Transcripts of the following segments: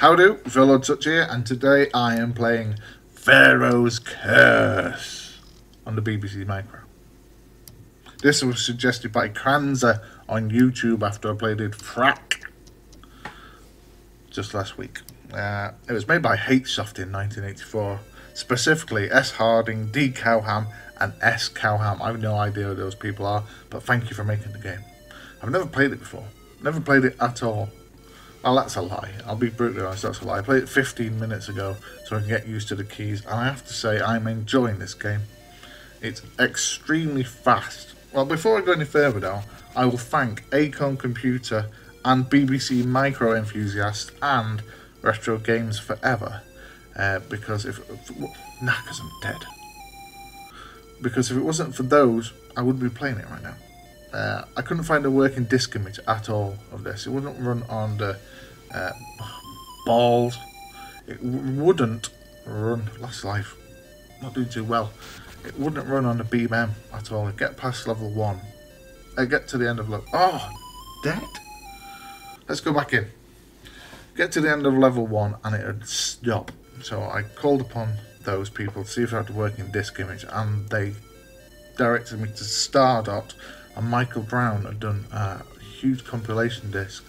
Howdo, Villordsutch here, and today I am playing Pharaoh's Curse on the BBC Micro. This was suggested by Kranzer on YouTube after I played it Frack just last week. It was made by HSoft in 1984, specifically S. Harding, D. Cowham and S. Cowham. I have no idea who those people are, but thank you for making the game. I've never played it before, never played it at all. Oh, that's a lie. I'll be brutally honest, that's a lie. I played it 15 minutes ago so I can get used to the keys, and I have to say I'm enjoying this game. It's extremely fast. Well, before I go any further though, I will thank Acorn Computer and BBC Micro Enthusiast and Retro Games Forever, because if I'm dead. Because if it wasn't for those, I wouldn't be playing it right now. I couldn't find a working disk image at all of this. It wouldn't run on the balls. It wouldn't run. Last life, not doing too well. It wouldn't run on the Beam Em at all. I'd get past level 1. I get to the end of level. Oh, dead. Let's go back in. Get to the end of level 1 and it would stop. So I called upon those people to see if I had a working disk image, and they directed me to Stardot. And Michael Brown had done a huge compilation disc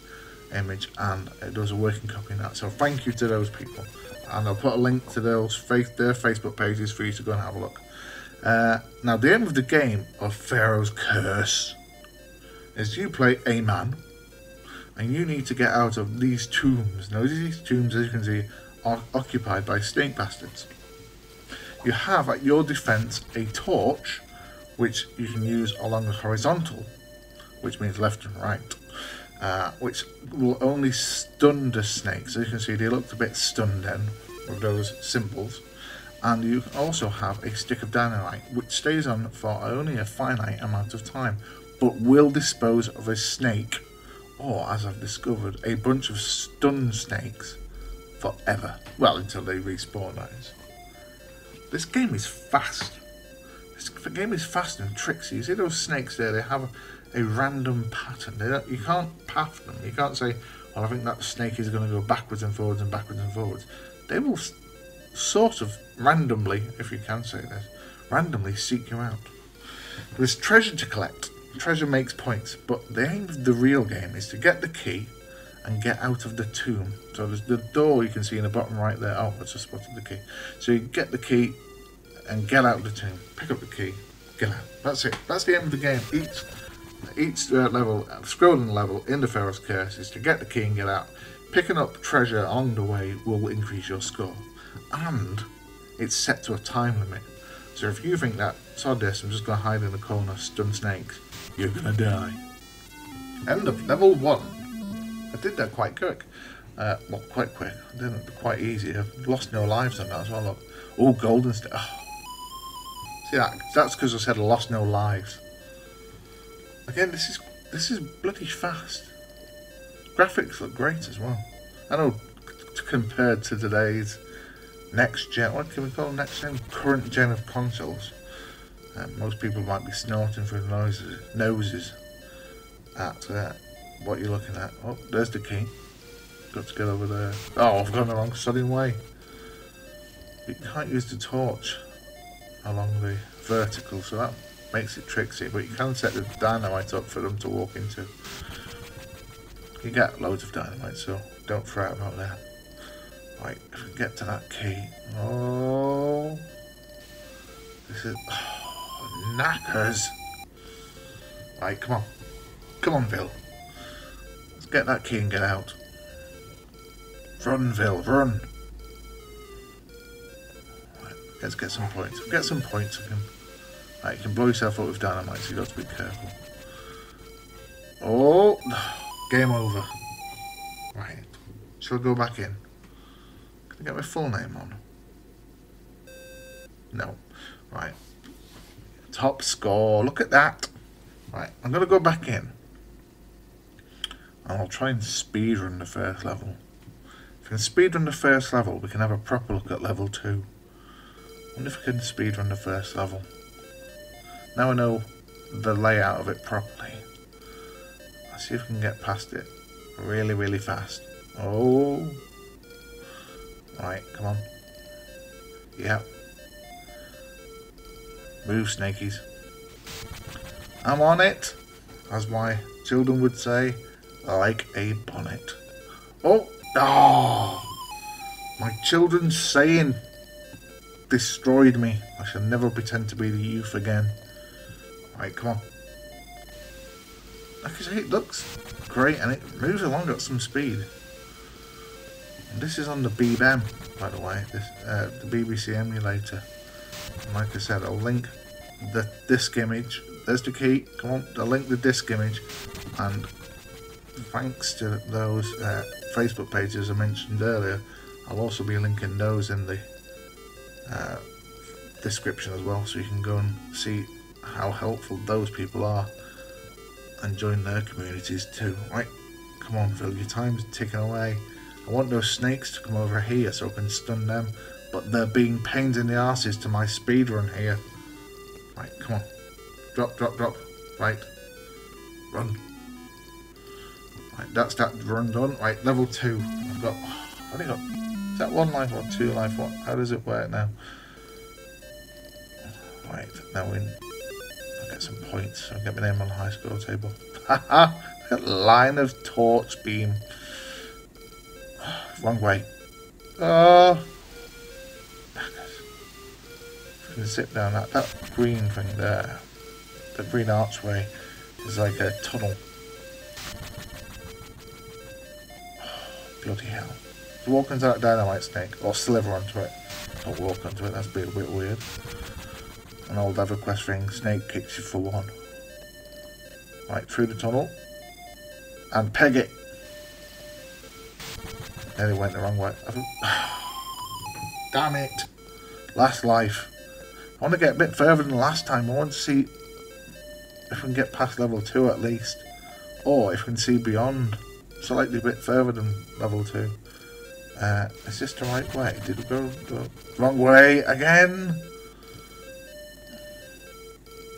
image, and it does a working copy of that. So thank you to those people, and I'll put a link to their Facebook pages for you to go and have a look. Now the aim of the game of Pharaoh's Curse is you play a man, and you need to get out of these tombs. Now these tombs, as you can see, are occupied by snake bastards. You have at your defence a torch, which you can use along the horizontal, which means left and right, which will only stun the snakes. As you can see, they looked a bit stunned then with those symbols. And you also have a stick of dynamite, which stays on for only a finite amount of time, but will dispose of a snake, or as I've discovered, a bunch of stunned snakes forever. Well, until they respawn, that is. This game is fast. The game is fast and tricksy. You see those snakes there, they have a random pattern. You can't path them. You can't say, well, I think that snake is going to go backwards and forwards and backwards and forwards. They will sort of randomly, if you can say this, randomly seek you out. There's treasure to collect. Treasure makes points, but the aim of the real game is to get the key and get out of the tomb. So there's the door you can see in the bottom right there. Oh, I just spotted the key. So you get the key and get out of the tomb, pick up the key, get out. That's it. That's the end of the game. Each level, scrolling level in the Pharaoh's Curse is to get the key and get out. Picking up treasure along the way will increase your score, and it's set to a time limit. So if you think that, sod this, I'm just going to hide in the corner, stun snakes, you're going to die. End of level 1. I did that quite quick. Well, quite quick. I didn't. Quite easy. I've lost no lives on that as well. Look. All golden stuff. Oh. Yeah, that's because I said I lost no lives. Again, this is bloody fast. Graphics look great as well. I know, compared to today's next gen, what can we call next gen? Current gen of consoles. Most people might be snorting through noses at what you're looking at. Oh, there's the key. Got to get over there. Oh, I've gone the wrong sodding way. You can't use the torch along the vertical, so that makes it tricksy, but you can set the dynamite up for them to walk into. You get loads of dynamite, so don't fret about that. Right, if we get to that key. Oh, this is knackers. Right, come on. Come on, Vil. Let's get that key and get out. Run, Vil, run. Let's get some points. If we get some points, you can, right, you can blow yourself up with dynamite, so you've got to be careful. Oh, game over. Right, shall I go back in? Can I get my full name on? No. Right. Top score, look at that. Right, I'm going to go back in. And I'll try and speedrun the first level. If we can speedrun the first level, we can have a proper look at level 2. I wonder if I can speedrun the first level. Now I know the layout of it properly. Let's see if we can get past it really, really fast. Oh, Right, come on. Yep. Move, snakies. I'm on it, as my children would say, like a bonnet. Oh! Oh! My children's saying destroyed me. I shall never pretend to be the youth again. Right, come on. Like I say, it looks great and it moves along at some speed. And this is on the Beam Em, by the way, this, the BBC emulator. And like I said, I'll link the disc image. There's the key. Come on, I'll link the disc image. And thanks to those Facebook pages I mentioned earlier, I'll also be linking those in the description as well, so you can go and see how helpful those people are and join their communities too. Right, come on Phil, your time's ticking away. I want those snakes to come over here so I can stun them, but they're being pains in the arses to my speedrun here. Right, come on. Drop, drop, drop. Right. Run. Right, that's that run done. Right, level 2. I've got... I've only got... Is that 1 life or 2 life? What? How does it work now? Right, now we... I'll get some points. I'll get my name on the high score table. Haha! Line of torch beam. Wrong way. Oh! You can zip down that green thing there. The green archway is like a tunnel. Bloody hell. Walk into that dynamite snake, or sliver onto it. Don't walk onto it, that's a bit weird. An old other quest thing, snake kicks you for 1. Right, through the tunnel. And peg it! Nearly went the wrong way. Damn it! Last life. I want to get a bit further than last time. I want to see if we can get past level 2 at least. Or if we can see beyond. Slightly a bit further than level 2. Is this the right way? Did we go the wrong way again?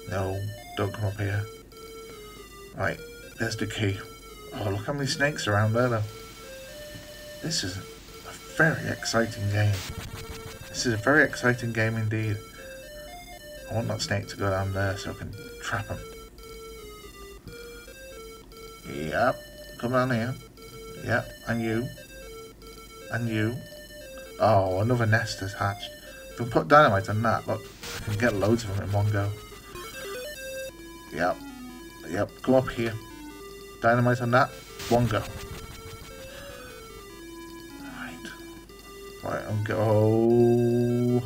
No, don't come up here. Right, there's the key. Oh, look how many snakes are around there though. This is a very exciting game. This is a very exciting game indeed. I want that snake to go down there so I can trap him. Yep, come down here. Yep, and you. And you. Oh, another nest has hatched. If we put dynamite on that, look, I can get loads of them in one go. Yep, yep, come up here. Dynamite on that, one go. Right. Right, and go.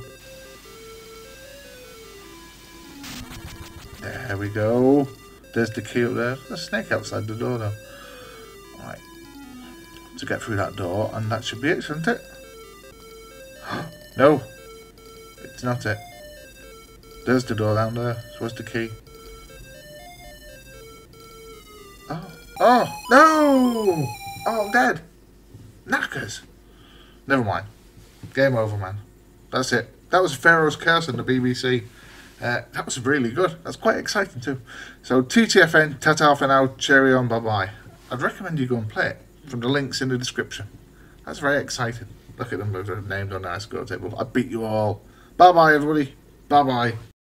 There we go. There's the key up there. There's a snake outside the door though. Right. To get through that door, and that should be it, shouldn't it? No! It's not it. There's the door down there. So where's the key? Oh. Oh! No! Oh, I'm dead! Knackers! Never mind. Game over, man. That's it. That was Pharaoh's Curse on the BBC. That was really good. That's quite exciting too. So TTFN, ta-ta for now, cherry on, bye-bye. I'd recommend you go and play it from the links in the description. That's very exciting. Look at them, they've named on the score table. I beat you all. Bye-bye, everybody. Bye-bye.